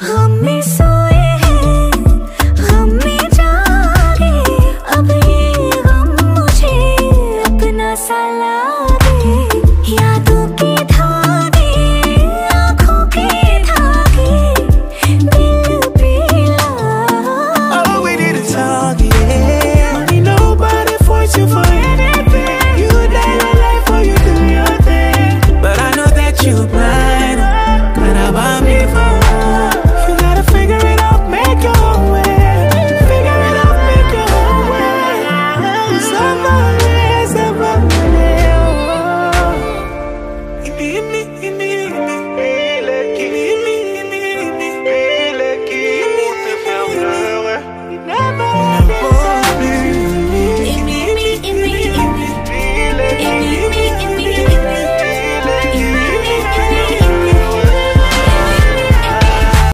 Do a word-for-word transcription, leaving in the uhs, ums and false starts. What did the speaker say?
Hold me so.